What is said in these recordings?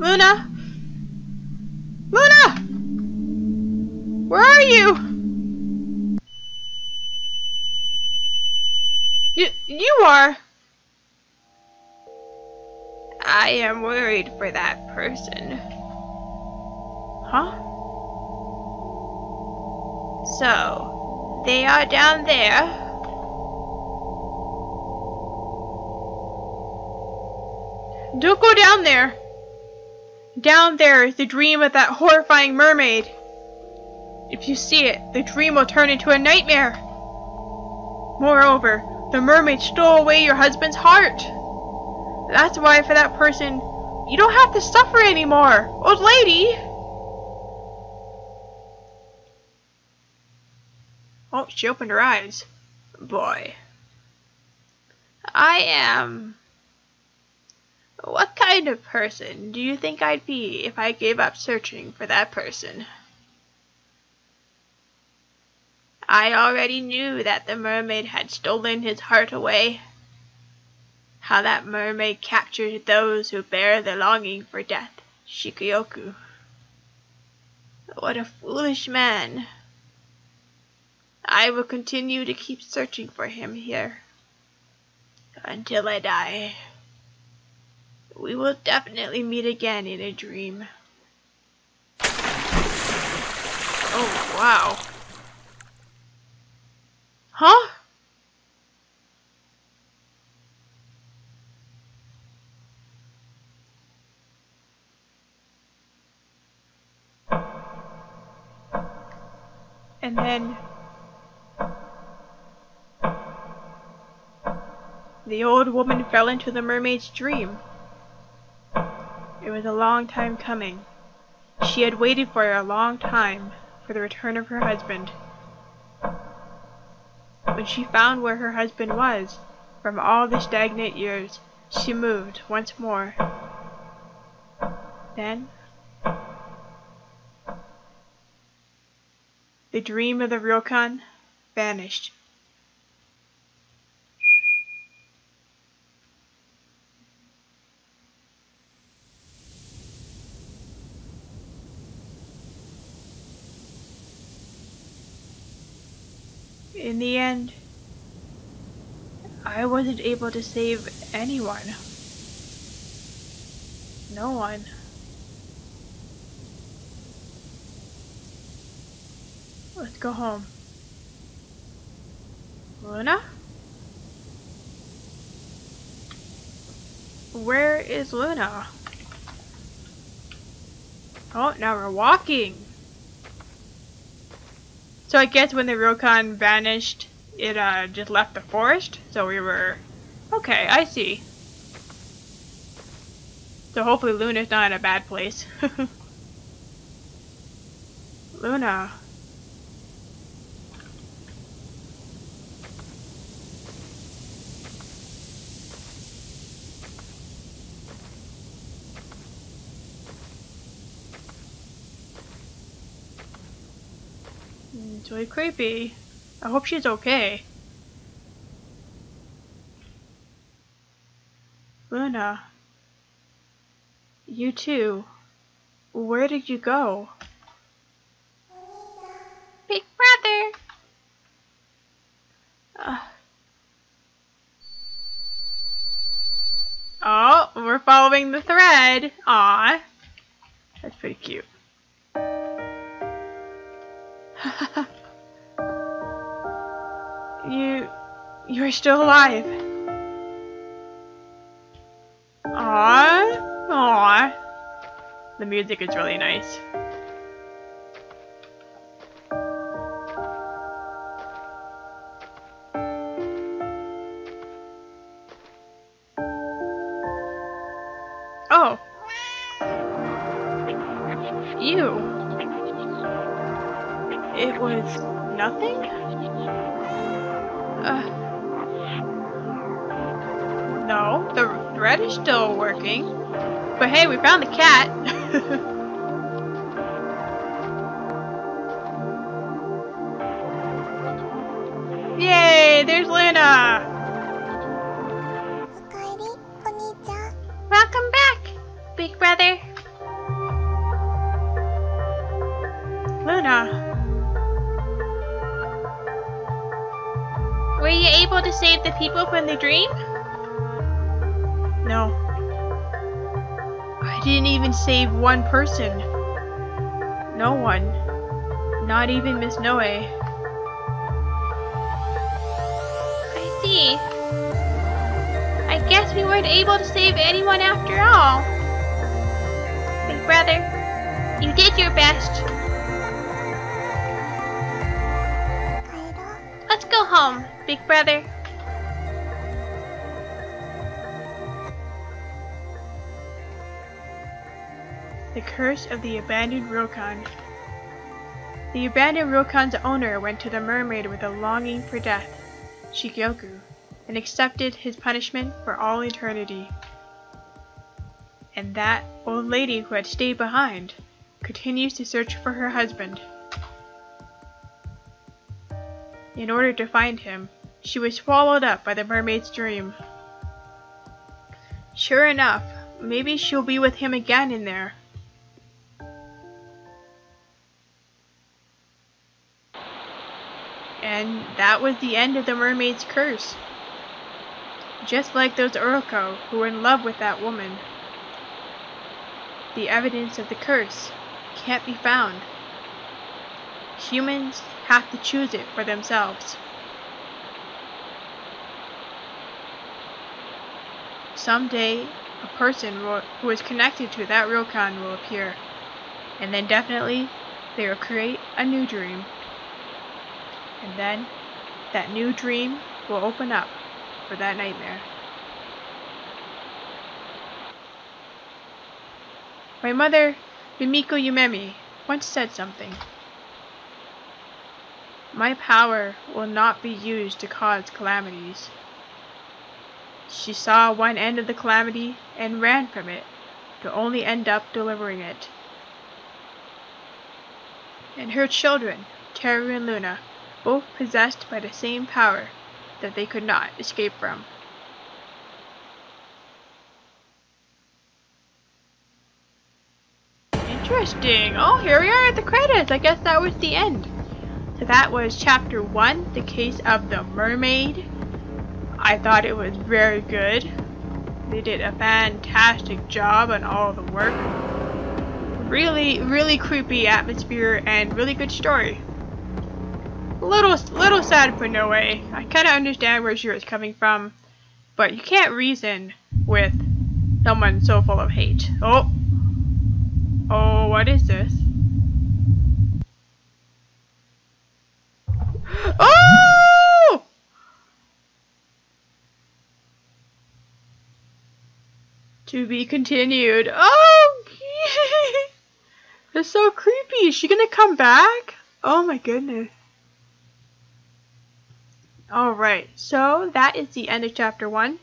Luna! Luna! Where are you? You are! I am worried for that person. Huh? So, they are down there. Don't go down there! Down there is the dream of that horrifying mermaid! If you see it, the dream will turn into a nightmare! Moreover, the mermaid stole away your husband's heart! That's why for that person, you don't have to suffer anymore, old lady! Oh, she opened her eyes. Boy. I am... What kind of person do you think I'd be if I gave up searching for that person? I already knew that the mermaid had stolen his heart away. How that mermaid captured those who bear the longing for death, Shikiyoku. What a foolish man. I will continue to keep searching for him here until I die. We will definitely meet again in a dream. Oh, wow. Huh? And then... the old woman fell into the mermaid's dream. It was a long time coming. She had waited for a long time for the return of her husband. When she found where her husband was, from all the stagnant years, she moved once more. Then, the dream of the Ryokan vanished. In the end, I wasn't able to save anyone. No one. Let's go home. Luna? Where is Luna? Oh, now we're walking! So I guess when the Ryokan vanished, it just left the forest, so we were... Okay, I see. So hopefully Luna's not in a bad place. Luna. It's really creepy. I hope she's okay. Luna. You too. Where did you go? Big brother! Oh, we're following the thread. Aw. That's pretty cute. You're still alive. Aww. The music is really nice. Oh. Ew. It was nothing? No, the thread is still working. But hey, we found the cat. Yay, there's Luna! Welcome back, big brother. save the people from the dream? No. I didn't even save one person. No one. Not even Miss Noe. I see. I guess we weren't able to save anyone after all. Big brother, you did your best. Let's go home, big brother. The curse of the abandoned Ryokan. The abandoned Ryokan's owner went to the mermaid with a longing for death, Shikiyoku, and accepted his punishment for all eternity. And that old lady who had stayed behind continues to search for her husband. In order to find him, she was swallowed up by the mermaid's dream. Sure enough, maybe she'll be with him again in there. And that was the end of the mermaid's curse. Just like those Orko who were in love with that woman. The evidence of the curse can't be found. Humans have to choose it for themselves. Someday, a person who is connected to that Ryokan will appear. And then definitely, they will create a new dream. And then, that new dream will open up for that nightmare. My mother, Bimiko Yumemi, once said something. My power will not be used to cause calamities. She saw one end of the calamity and ran from it, to only end up delivering it. And her children, Teru and Luna, both possessed by the same power that they could not escape from. Interesting. Oh, here we are at the credits. I guess that was the end. So that was chapter 1, the case of the mermaid. I thought it was very good. They did a fantastic job on all the work. Really creepy atmosphere and really good story. Little sad for Noe. I kind of understand where she was coming from, but you can't reason with someone so full of hate. Oh, what is this? Oh! To be continued. Oh, that's so creepy. Is she gonna come back? Oh my goodness. Alright, so that is the end of chapter 1.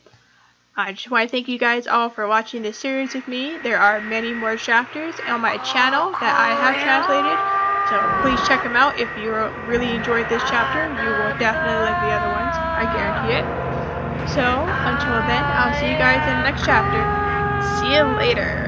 I just want to thank you guys all for watching this series with me. There are many more chapters on my channel that I have translated, so please check them out. If you really enjoyed this chapter, you will definitely like the other ones. I guarantee it. So, until then, I'll see you guys in the next chapter. See you later.